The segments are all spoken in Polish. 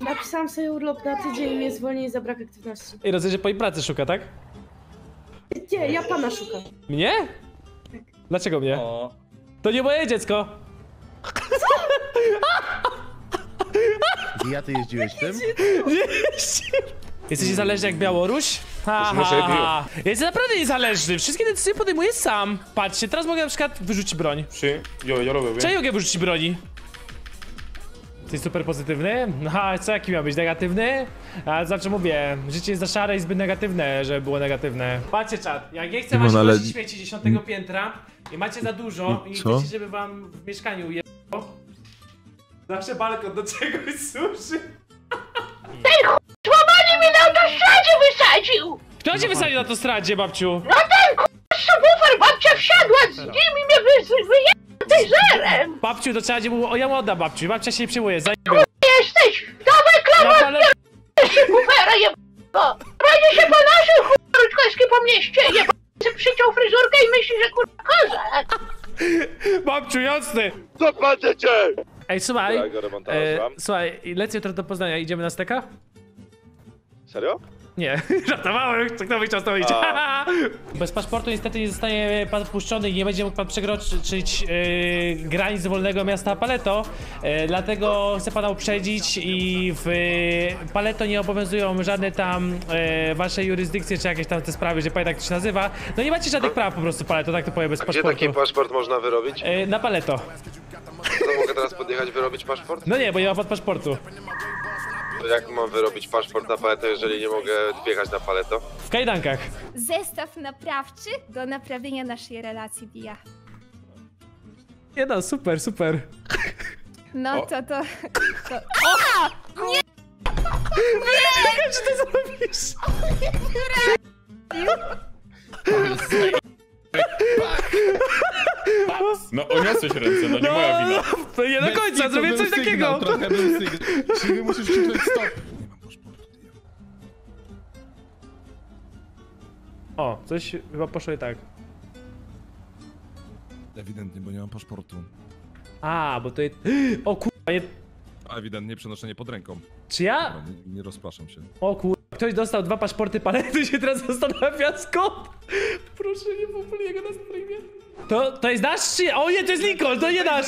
Napisałam sobie urlop na tydzień i mnie zwolnienie za brak aktywności. I rozumiem, że pani pracy szuka, tak? Nie, ja pana szukam. Mnie? Tak. Dlaczego mnie? O. To nie moje dziecko! Ja ty jeździłeś tym? Nie jeździłem. Jesteś niezależny jak Białoruś? Haha. Jesteś naprawdę niezależny, wszystkie decyzje podejmuję sam. Patrzcie, teraz mogę na przykład wyrzucić broń. Czy ja mogę wyrzucić broni? Jesteś super pozytywny? No a co, jaki miał być? Negatywny? A zawsze mówię, życie jest za szare i zbyt negatywne, żeby było negatywne. Patrzcie czat, jak nie chcę wam wyrzucić śmieci 10 piętra i macie za dużo i chcecie, żeby wam w mieszkaniu ujęło, zawsze balkon do czegoś służy. Ten ch... złamanie mnie na autostradzie wysadził! Kto cię wysadził na autostradzie, babciu? No ten ch... subwoofer, babcia wsiadła z nim i mnie wyjechał. Babciu, to trzeba było... O, ja mu oddam, babciu, babcia się nie przyjmuje, zajebę. Jesteś! Dawaj klamę, ale... bufera jebano! Radzie się po naszym ch... po mieście, jebano! Przyciął fryzurkę i myśli, że kurwa kozak! Babciu, jasny! Zapłacę cię! Ej, słuchaj, słuchaj, lecę jutro do Poznania, idziemy na steka? Serio? Nie, żartowałem, tak nowy czas to idzie. Bez paszportu niestety nie zostanie pan wpuszczony i nie będzie mógł pan przekroczyć granic wolnego miasta Paleto. Dlatego chcę pana uprzedzić i w Paleto nie obowiązują żadne tam wasze jurysdykcje czy jakieś tam te sprawy, że pani tak to się nazywa. No nie macie żadnych praw po prostu Paleto, tak to powiem, bez paszportu. A gdzie taki paszport można wyrobić? Na Paleto. To mogę teraz podjechać wyrobić paszport? No nie, bo nie ma pan paszportu. To jak mam wyrobić paszport na Paleto, jeżeli nie mogę wjechać na Paleto? W kajdankach. Zestaw naprawczy do naprawienia naszej relacji, Bija. Nie no, super, super. No to... O! Nie! Wyraźnie, czy to zrobisz? No uniosłeś ręce, no nie moja wina. No, nie do końca, zrobię coś takiego. Czyli musisz krzyczeć stop. O, coś chyba poszło i tak. Ewidentnie, bo nie mam paszportu. A, bo to jest... O kurwa, nie... Ewidentnie przenoszenie pod ręką. Czy ja? Dobra, nie rozpraszam się. O kurwa, ktoś dostał 2 paszporty Palety i się teraz zastanawia skąd. Proszę, nie popluj jego na streamie. To jest nasz czy... O nie, to jest Lincoln, to nie nasz!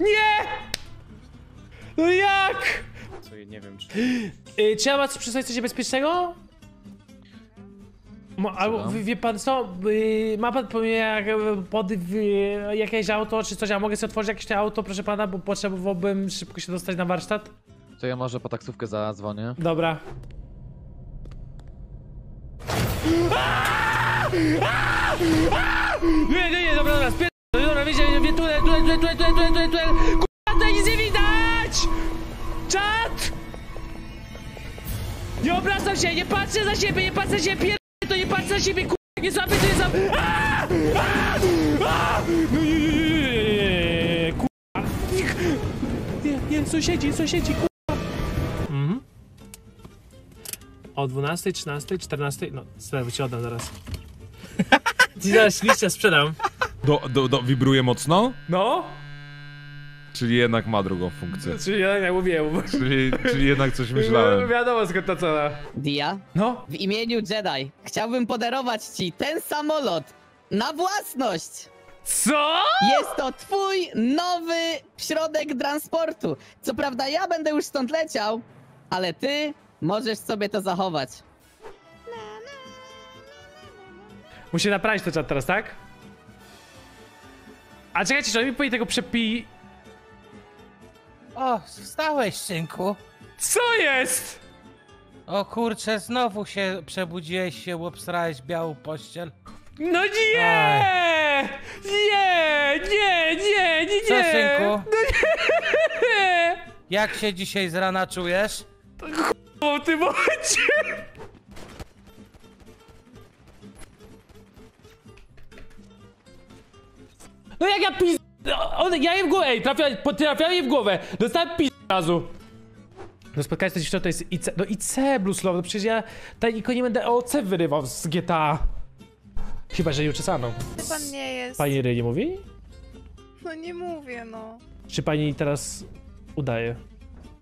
Nie! No jak? Co, nie wiem czy... Czy ja mam coś przysłać, coś bezpiecznego? Albo wie pan co, ma pan jakieś auto czy coś, a mogę sobie otworzyć jakieś auto, proszę pana, bo potrzebowałbym szybko się dostać na warsztat? To ja może po taksówkę zadzwonię. Dobra. Nie, dobra, dobra, wiecie, tunel, kurwa, tutaj nic nie widać! Czad! Nie obracam się, nie patrzę za siebie, nie patrzę się, to nie patrz na siebie, k***a, nie złapię, to nie złapię. K***a. Nie, sąsiedzi, k***a. Mhm. O 12, 13, 14, no, serwy ci oddam zaraz. Ci zaraz liścia sprzedam. Wibruje mocno? No. Czyli jednak ma drugą funkcję. Czyli jednak ja mówiłem. Czyli jednak coś myślałem. Wiadomo skąd ta cena. Dia? No? W imieniu Jedi chciałbym podarować ci ten samolot na własność. Co? Jest to twój nowy środek transportu. Co prawda ja będę już stąd leciał, ale ty możesz sobie to zachować. Muszę naprawić to czat teraz, tak? A czekajcie, że on mi powie tego przepi... O, wstałeś, synku. Co jest? O kurczę, znowu się przebudziłeś, się obsrałeś białą pościel. No nie! Oj. Nie! Co, synku? No nie! Jak się dzisiaj z rana czujesz? To ch**o w tym momencie! No jak ja piz... Ja je w głowę, ej, trafiałem je w głowę. Dostałem pi*** razu. No spotkałeś coś jeszcze, to jest IC, no IC Blueslow, no przecież ja tajniko nie będę OC wyrywał z GTA. Chyba, że ją czesano. Czy pan nie jest? Pani Ry nie mówi? No nie mówię, no. Czy pani teraz udaje?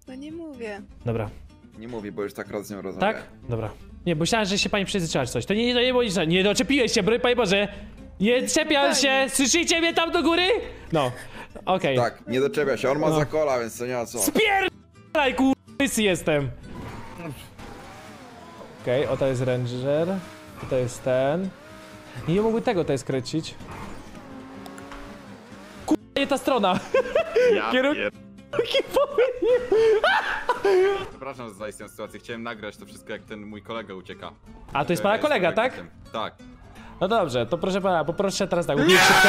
No nie mówię. Dobra. Nie mówię, bo już tak raz z nią rozmawiam. Tak? Dobra. Nie, bo myślałem, że się pani przyzwyczaiła coś. To nie było nic. Nie doczepiłeś się, broń Panie Boże! Nie czepiam się! Słyszycie mnie tam do góry? No. Okej. Okay. Tak, nie doczepia się. On ma zakola, więc to nie ma co. Spierdalaj, kurwysy jestem! Okej, okay, o to jest ranger. Tutaj jest ten. Nie mogły tego tutaj skręcić. Kurwa, nie ta strona! Ja przepraszam za istniałą sytuację, chciałem nagrać to wszystko, jak ten mój kolega ucieka. A to jest pana kolega, tak? Tak. No dobrze, to proszę pana, poproszę teraz tak, ubiję szybko.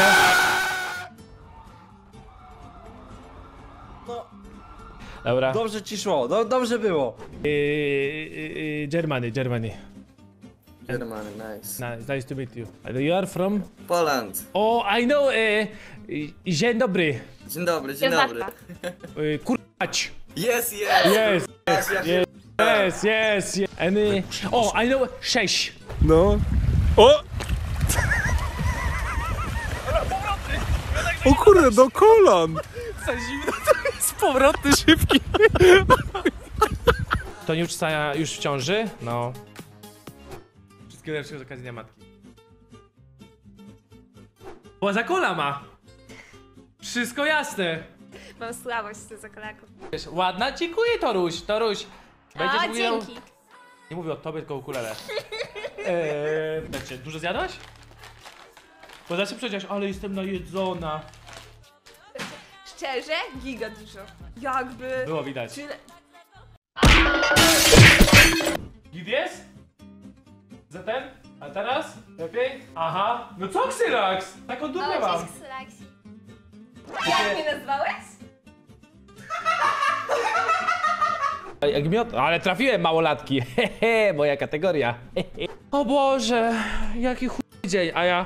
No. Dobra. Dobrze ci szło, dobrze było. Germany. Germany, nice. Nice to meet you. You are from? Poland. Oh, I know. Dzień dobry. Dzień dobry. Kurwać. Yes. And, oh, I know. 6. No. O! O kurde, do kolan. Za zimno to jest powrotny szybki. To nie uczca już w ciąży? No. Kiedy z okazji dnia matki. Bo za kola ma! Wszystko jasne! Mam słabość z za kolaków. Ładna, dziękuję Toruś! Będziesz mówiła... dzięki! Nie mówię o tobie, tylko o ukulele. Dużo zjadłaś? Bo zawsze przecież, ale jestem najedzona. Szczerze? Giga dużo. Jakby... było widać. Czy... git jest? Zatem? A teraz? Lepiej? Aha! No co Xylax? Taką dupę mam! Cześć Xylax. Jak mnie nazwałeś? Jak miot... ale trafiłem małolatki! Hehe, moja kategoria! O Boże! Jaki chuj dzień, a ja...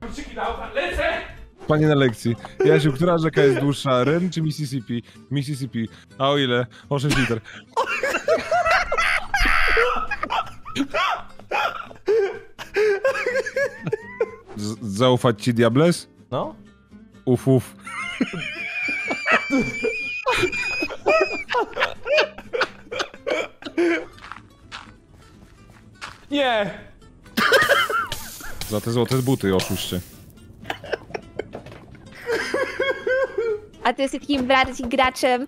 kurczyki na oka, lecę! Panie na lekcji, Jasiu, która rzeka jest dłuższa? Ren czy Mississippi? Mississippi. A o ile? O 6 liter. Zaufać ci Diables? No? Uf. Nie! Za te złote buty, oszuście. A ty jesteś takim bardziej graczem,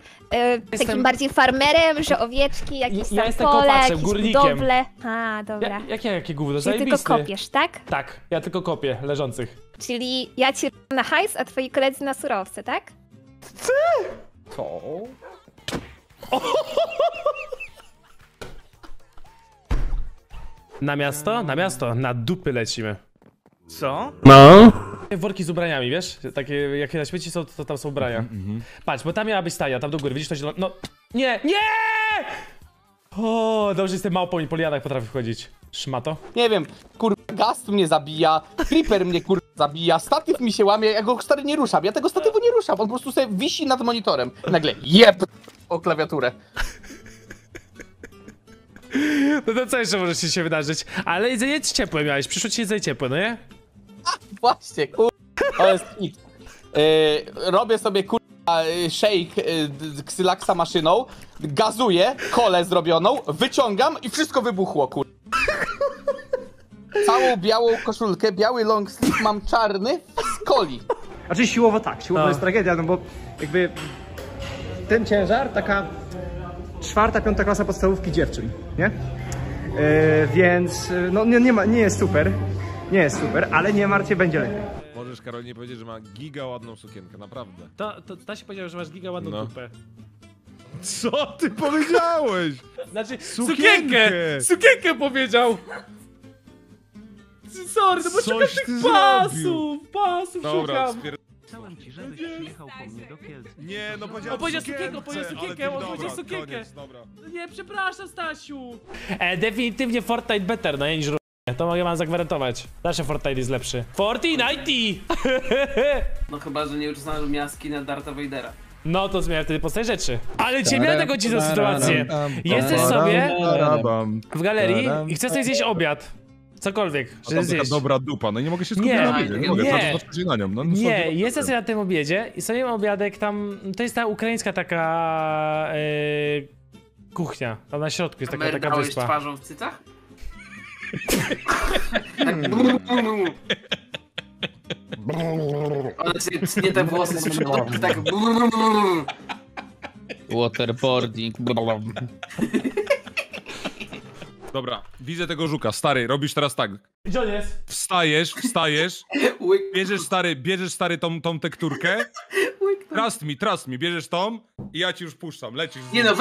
takim bardziej farmerem, że owieczki, jakieś tam pole, jakieś budowle. A, dobra. Jakie gówno, zajebisty. Czyli tylko kopiesz, tak? Tak, ja tylko kopię leżących. Czyli ja cię na hajs, a twoi koledzy na surowce, tak? Ty! Co? Na miasto, na dupy lecimy. Co? No? Worki z ubraniami, wiesz? Takie, jakie na śmieci są, to tam są ubrania. Patrz, bo tam miała być staja, tam do góry, widzisz to zielone... no... Nie! O, dobrze jestem małpą i po lianach potrafię wchodzić. Szmato? Nie wiem, gaz mnie zabija, creeper mnie zabija, statyw mi się łamie, ja go stary nie ruszam, ja tego statywu nie ruszam, on po prostu sobie wisi nad monitorem. Nagle jeb o klawiaturę. No to co jeszcze może się wydarzyć? Ale jedzenie ciepłe miałeś, przyszło ci jedzenie ciepłe, no nie? A, właśnie, to jest nic. Robię sobie shake Xylaxa maszyną, gazuję, kolę zrobioną, wyciągam i wszystko wybuchło, Całą białą koszulkę, biały long sleeve mam czarny z coli. Znaczy siłowo tak, siłowo jest tragedia, no bo jakby ten ciężar, taka... 4., 5. klasa podstawówki dziewczyn, nie? Więc no nie jest super, ale nie martw się, będzie lepiej. Możesz Karol nie powiedzieć, że ma giga ładną sukienkę, naprawdę. Ta się powiedziała, że masz giga ładną dupę. Co ty powiedziałeś? Znaczy, sukienkę powiedział! Sorry, no bo czekasz tych pasów szukam. Chciałem ci, żebyś przyjechał po mnie do Kielc. Nie, no powiedział sukienkę. Nie, przepraszam Stasiu. Definitywnie Fortnite better, no ja niż To mogę wam zagwarantować. Zawsze Fortnite jest lepszy. Fortnite! No chyba, że nie uczestniczył jaski na Dartha Vadera. No to zmienia wtedy postać rzeczy. Ale cię miałem tego dziwną sytuację. Jesteś sobie w galerii i chcesz sobie zjeść obiad. Cokolwiek, żeby zjeść. Dobra dupa, no i nie mogę się skupić na obiedzie. Nie mogę patrzeć na nią. No, nie, jestem sobie na tym obiedzie i sobie mam obiadek tam... To jest ta ukraińska taka... kuchnia. Tam na środku jest taka wyspa. Twarzą w cycach? Ona się tnie te włosy z przodu, tak waterboarding. Dobra, widzę tego żuka, stary, robisz teraz tak. Gdzie on jest? Wstajesz, bierzesz stary tą tekturkę. Trust me, bierzesz tą i ja ci już puszczam, lecisz. Nie no,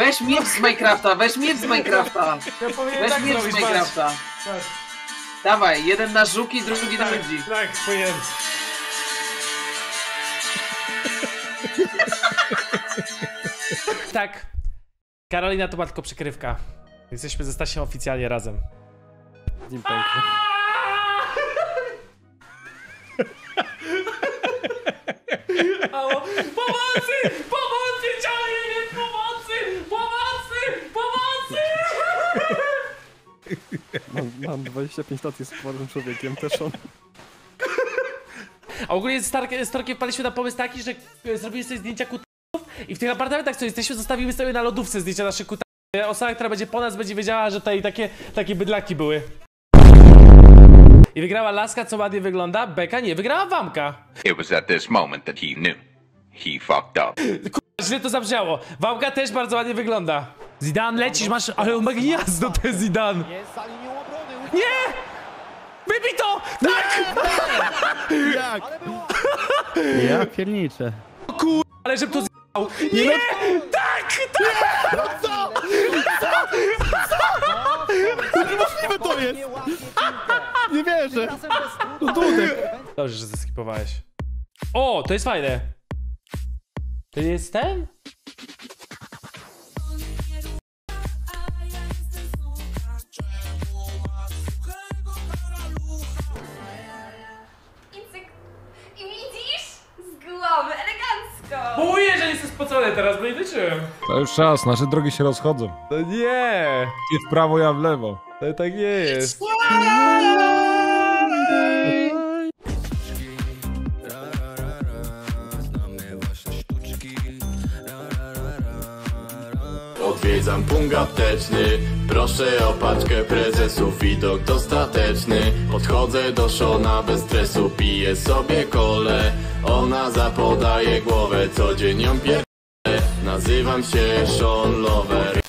weź miecz z Minecrafta, Tak. Dawaj, jeden na żuki, drugi na ludzi. Tak, pojęcie. Tak. Karolina to była tylko przykrywka. Jesteśmy ze Stasiem oficjalnie razem. Z nim pęknie. Pomocy! Pomocy! Ciało nie wiem! Pomocy! Mam 25 lat, jest młodym człowiekiem, też on. A ogólnie z Torkiem wpadliśmy na pomysł taki, że zrobiliśmy sobie zdjęcia kutasów i w tych apartamentach, co jesteśmy, zostawimy sobie na lodówce zdjęcia naszych kutasów. Osoba, która będzie po nas, będzie wiedziała, że tutaj takie bydlaki były. I wygrała laska, co ładnie wygląda, beka nie, wygrała wamka. It was at this moment that he knew. He fucked up. Kurwa, źle to zabrzmiało. Wamka też bardzo ładnie wygląda. Zidane, lecisz, masz... Ale on ma gniazdo, to jest Zidane. Nie! Wybij to! Tak! Jak? Ja pierniczę. O kur... Ale żebym to z***ał. Nie! Tak! No co? Co? Niemożliwe to jest! Nie wierzę! No dudek! Dobrze, że zeskipowałeś. O, to jest fajne. To jest ten? Boję, że jesteś spocony teraz, bo nie wyczyłem. To już czas, nasze drogi się rozchodzą. To nie! Ty w prawo, ja w lewo. To tak nie jest. Odwiedzam punkt apteczny, proszę o paczkę prezesów, widok dostateczny. Podchodzę do Szona bez stresu, piję sobie kolę. Ona zapodaje głowę, co dzień ją pierdolę. Nazywam się Szon Lover.